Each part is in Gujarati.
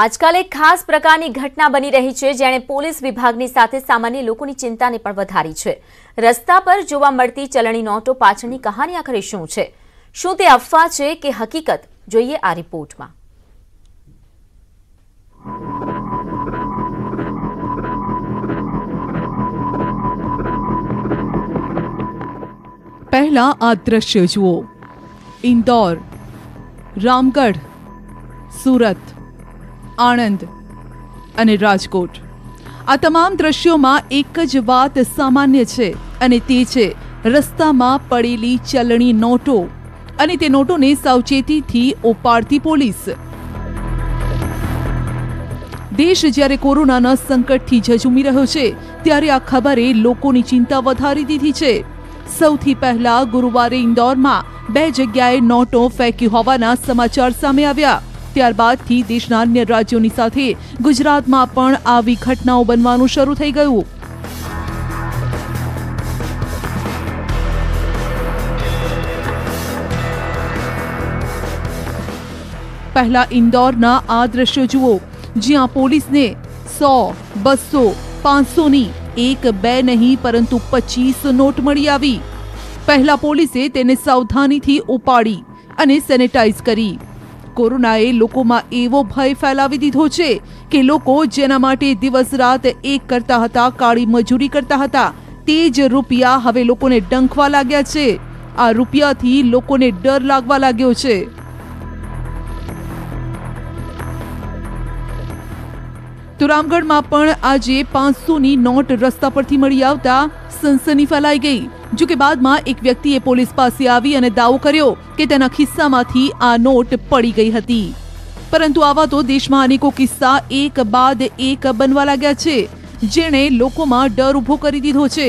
आजकल एक खास प्रकार की घटना बनी रही है जेने पोलिस विभाग की साथ सामान्य लोगों की चिंता ने पण वधारी है। रस्ता पर जोवा मळती चलनी नोटो पाछळनी कहानी आखरे शुं छे, शुं ते अफवा छे के हकीकत, जोईए आ रिपोर्ट में। पहला आ दृश्य जुओ। इंदौर, रामगढ़, सूरत, આણંદ અને રાજકોટ, આ તમામ દ્રશ્યોમાં એક જ વાત સામાન્ય છે અને તે છે રસ્તામાં પડેલી ચલણી નોટો અને તે નોટોને સાવચેતીથી ઉપાડતી પોલીસ। દેશ જ્યારે કોરોનાના સંકટથી ઝઝૂમી રહ્યો છે ત્યારે આ ખબરે લોકોની ચિંતા વધારી દીધી છે। સૌથી પહેલા ગુરુવારે ઇન્દોરમાં બે જગ્યાએ નોટો ફેંકી હોવાના સમાચાર સામે આવ્યા। ત્યારબાદથી દેશના અન્ય રાજ્યોની સાથે ગુજરાતમાં પણ આવી ઘટનાઓ બનવાનું શરૂ થઈ ગયું। પહેલા ઇન્દોરના આ દ્રશ્યો જુઓ, જ્યાં પોલીસને 100, 200, 500ની એક બે નહીં પરંતુ 25 નોટ મળી આવી। પહેલા પોલીસે તેને સાવધાનીથી ઉપાડી અને સેનેટાઇઝ કરી। કોરોનાએ લોકોમાં એવો ભય ફેલાવી દીધો છે કે લોકો જેના માટે દિવસ રાત એક કરતા હતા, કાળી મજૂરી કરતા હતા, તે જ રૂપિયા હવે લોકોને ડંખવા લાગ્યા છે। આ રૂપિયાથી લોકોને ડર લાગવા લાગ્યો છે। તો રામગઢમાં પણ આજે 500ની નોટ રસ્તા પરથી મળી આવતા સનસની ફેલાઈ ગઈ। જો કે બાદમાં એક વ્યક્તિએ પોલીસ પાસે આવી અને દાવો કર્યો કે તેના ખિસ્સામાંથી આ નોટ પડી ગઈ હતી, પરંતુ આવા તો દેશમાં અનેકો કિસ્સા એક બાદ એક બનવા લાગ્યા છે, જેણે લોકોમાં ડર ઊભો કરી દીધો છે।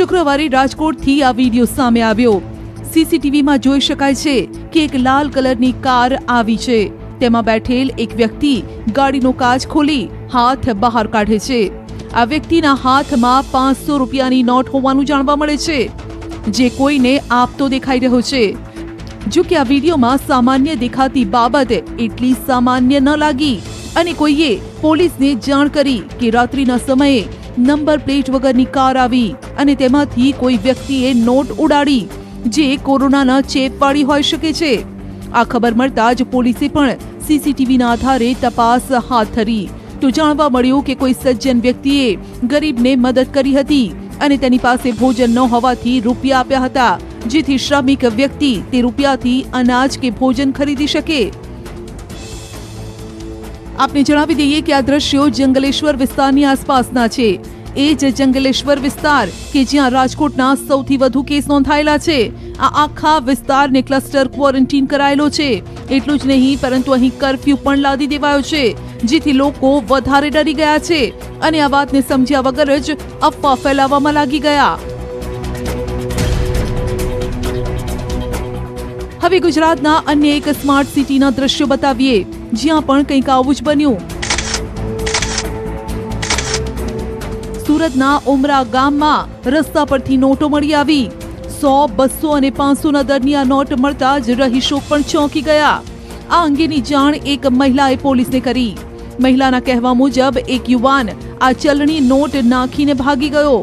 શુક્રવારે રાજકોટથી આ વિડીયો સામે આવ્યો। સીસીટીવીમાં જોઈ શકાય છે કે એક લાલ કલરની કાર આવી છે, તેમાં બેઠેલ એક વ્યક્તિ ગાડીનો કાચ ખોલી હાથ બહાર કાઢે છે। આ વ્યક્તિના હાથમાં 500 રૂપિયાની નોટ હોવાનું જાણવા મળે છે, જે કોઈને આપતો દેખાઈ રહ્યો છે। જો કે આ વિડીયોમાં સામાન્ય દેખાતી બાબત એટલી સામાન્ય ન લાગી અને કોઈએ પોલીસને જાણ કરી કે રાત્રિના સમયે નંબર પ્લેટ વગરની કાર આવી અને તેમાંથી કોઈ વ્યક્તિએ નોટ ઉડાડી, જે કોરોનાના ચેપવાળી હોઈ શકે છે। આ ખબર મળતા જ પોલીસે પણ સીસીટીવીના આધારે તપાસ હાથ ધરી, તો જાણવા મળ્યું કે કોઈ સજ્જન વ્યક્તિએ ગરીબને મદદ કરી હતી અને તેની પાસે ભોજન ન હોવાથી રૂપિયા આપ્યા હતા, જેથી શ્રમિક વ્યક્તિ તે રૂપિયાથી અનાજ કે ભોજન ખરીદી શકે। આપને જણાવી દઈએ કે આ દ્રશ્યો જંગલેશ્વર વિસ્તારની આસપાસના છે, એ જ જંગલેશ્વર વિસ્તાર કે જ્યાં રાજકોટના સૌથી વધુ કેસ નોંધાયેલા છે। આ આખા વિસ્તારને ક્લસ્ટર ક્વોરન્ટીન કરાયેલો છે। એટલું જ નહીં પરંતુ અહીં કર્ફ્યુ પણ લાદી દેવાયો છે, જેથી લોકો વધારે ડરી ગયા છે અને આ વાતને સમજ્યા વગર જ અફવા ફેલાવવામાં લાગી ગયા। હવે ગુજરાતના અન્ય એક સ્માર્ટ સિટીના દ્રશ્યો બતાવીએ, જ્યાં પણ કંઈક આવું જ બન્યું। સુરતના ઉમરા ગામમાં રસ્તા પરથી નોટો મળી આવી। 100, 200 અને 500ના દરની આ નોટ મળતા જ રહીશો પણ ચોંકી ગયા। આ અંગેની જાણ એક મહિલાએ પોલીસને કરી। મહિલાના કહેવા મુજબ એક યુવાન આ ચલણી નોટ નાખીને ભાગી ગયો,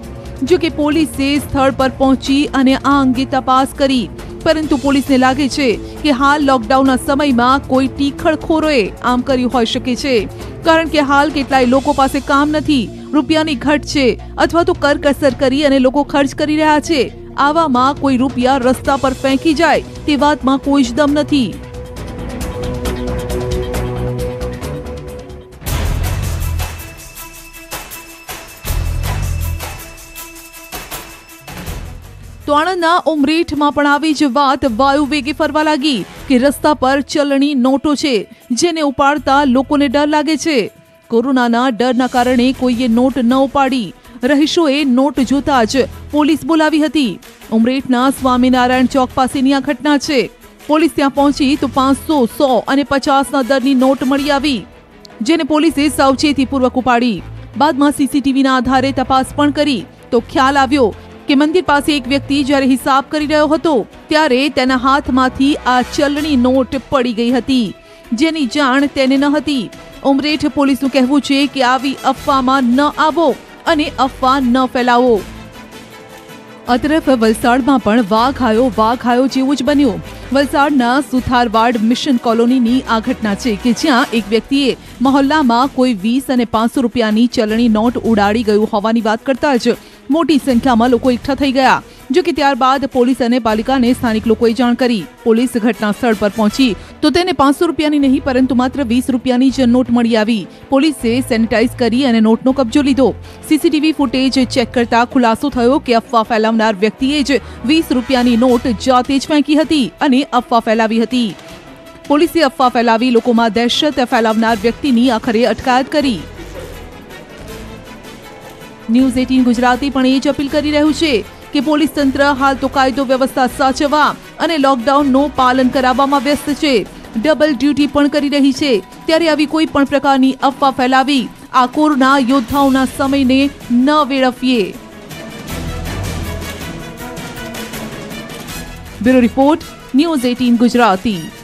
જો કે પોલીસે સ્થળ પર પહોંચી અને આ અંગે તપાસ કરી, પરંતુ પોલીસને લાગે છે કે હાલ લોકડાઉનના સમયમાં કોઈ ટીખળખોરોએ આમ કર્યું હોઈ શકે છે, કારણ કે હાલ કેટલાય લોકો પાસે કામ નથી, રૂપિયાની ઘટ છે અથવા તો કરકસર કરી અને લોકો ખર્ચ કરી રહ્યા છે। આવામાં કોઈ રૂપિયા રસ્તા પર ફેંકી જાય તે વાતમાં કોઈ જ દમ નથી। તો આણંદના ઉમરેઠમાં પણ આવી જ વાત વાયુ વેગે ફરવા લાગી કે રસ્તા પર ચલણી નોટો છે, જેને ઉપાડતા લોકોને ડર લાગે છે। કોરોનાના ડરના કારણે કોઈએ નોટ ન ઉપાડી, રહીશોએ નોટ જોતા જ પોલીસ બોલાવી હતી। ઉમરેઠના સ્વામિનારાયણ ચોક પાસેની આ ઘટના છે। પોલીસ ત્યાં પહોંચી તો 500, 100 અને 50ના દરની નોટ મળી આવી, જેને પોલીસે સાવચેતીપૂર્વક ઉપાડી। બાદમાં સીસીટીવીના આધારે તપાસ પણ કરી તો ખ્યાલ આવ્યો કે મંદિર પાસે એક વ્યક્તિ જ્યારે હિસાબ કરી રહ્યો હતો ત્યારે તેના હાથમાંથી આ ચલણી નોટ પડી ગઈ હતી જેની જાણ તેને ન હતી। ઉમરેઠ પોલીસનું કહેવું છે કે આવી અફવામાં ન આવો અને અફવા ન ફેલાવો। આ તરફ વલસાડમાં પણ વાઘ આયો જેવું જ બન્યું। વલસાડના સુથારવાડ મિશન કોલોનીની આ ઘટના છે કે જ્યાં એક વ્યક્તિએ મહોલ્લામાં કોઈ 20 અને 500 રૂપિયાની ચલણી નોટ ઉડાડી ગયું હોવાની વાત કરતા જ મોટી સંખ્યામાં લોકો એકઠા થઈ ગયા, જો કે ત્યારબાદ પોલીસ અને પાલિકાને સ્થાનિક લોકોએ જાણ કરી। પોલીસ ઘટના સ્થળ પર પહોંચી તો તેને 500 રૂપિયાની નહીં પરંતુ માત્ર 20 રૂપિયાની જ નોટ મળી આવી। પોલીસે સેનિટાઇઝ કરી અને નોટનો કબજો લીધો। સીસીટીવી ફૂટેજ ચેક કરતા ખુલાસો થયો કે અફવા ફેલાવનાર વ્યક્તિએ જ 20 રૂપિયાની નોટ જાતે જ ફેંકી હતી અને અફવા ફેલાવી હતી। પોલીસે અફવા ફેલાવી લોકોમાં દહેશત ફેલાવનાર વ્યક્તિની આખરે અટકાયત કરી। न्यूज 18 गुजराती पण ए ज अपील करी रह्यु छे के पोलीस तंत्र हाल तो कायदो व्यवस्था साचवा अने लॉकडाउन नो पालन करावामां व्यस्त छे। डबल ड्यूटी पण करी रही छे त्यारे आवी कोई पण प्रकारनी अफवा फैलावी आ कोरोना योद्धाओना समयने न वेळफीए। Bureau report news 18 Gujarati.